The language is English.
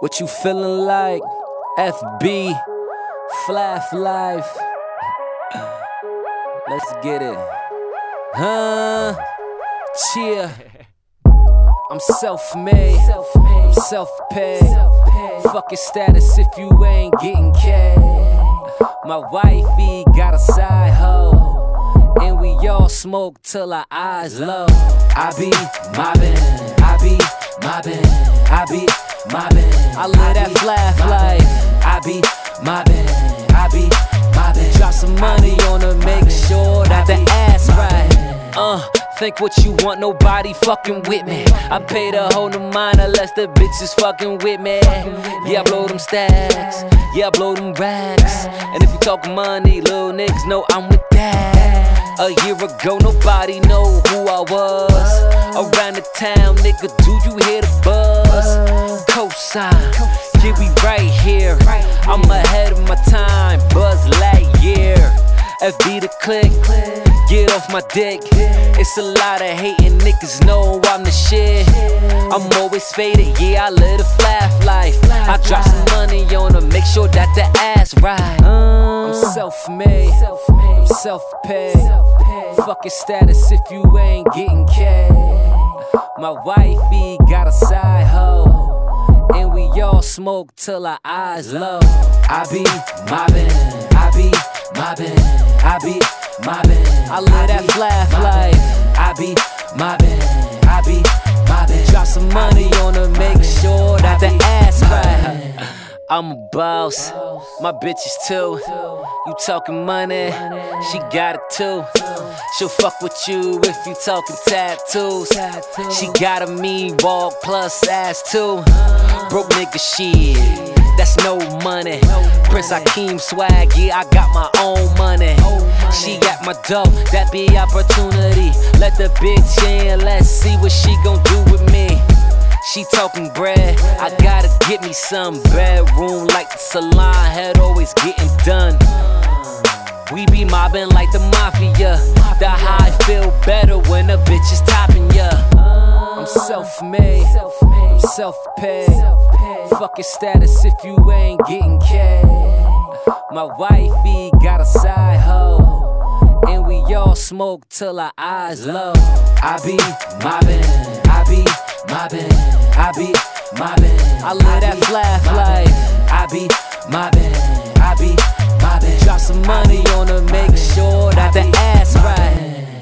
What you feeling like? FB, FLAF life. Let's get it. Cheer. I'm self-made, self-paid. Fucking status if you ain't getting cash. My wifey got a side hoe, and we all smoke till our eyes low. I be mobbin', I be mobbin', I be mobbin'. I live that FLAF life. I be mobbin', I be mobbin'. Drop some money on her, make sure that the ass right. Think what you want, nobody fucking with me. I pay the whole new mind unless the bitch is fucking with me. Yeah, I blow them stacks, yeah, I blow them racks. And if you talk money, little niggas know I'm with that. A year ago, nobody know who I was. Around the town, nigga, do you hear the buzz? Cosign, yeah, we right here. I'm ahead of my time, Buzz Lightyear. FB the click. Get off my dick, it's a lot of hating, niggas know I'm the shit. I'm always faded, yeah, I live the FLAF life. I drop some money on her, make sure that the ass right. I'm self-made, I'm self-paid. Fucking status if you ain't getting cash. My wifey got a side hoe, and we all smoke till our eyes low. I be mobbin', I be mobbin', I be mobbin'. I live that FLAF life. I be mobbin', I be mobbin'. Drop some money on her, make sure that the ass right. I'm a boss, my bitch is too. You talking money, she got it too. She'll fuck with you if you talking tattoos. She got a mean walk plus ass too. Broke nigga shit, that's no money. Prince Akeem swag, yeah, I got my own money. She got my dope, that be opportunity. Let the bitch in, let's see what she gon' do with me. She talking bread, I gotta get me some. Bedroom like the salon, head always getting done. We be mobbing like the mafia. The high feel better when a bitch is topping ya. I'm self-made, I'm self-paid. Fucking status if you ain't getting cash. My wifey got a side hoe, and we all smoke till our eyes low. I be mobbin', I be mobbin', I be mobbin'. I live that FLAF life. I be mobbin', I be mobbin'. Drop some money on her, make sure that the ass right.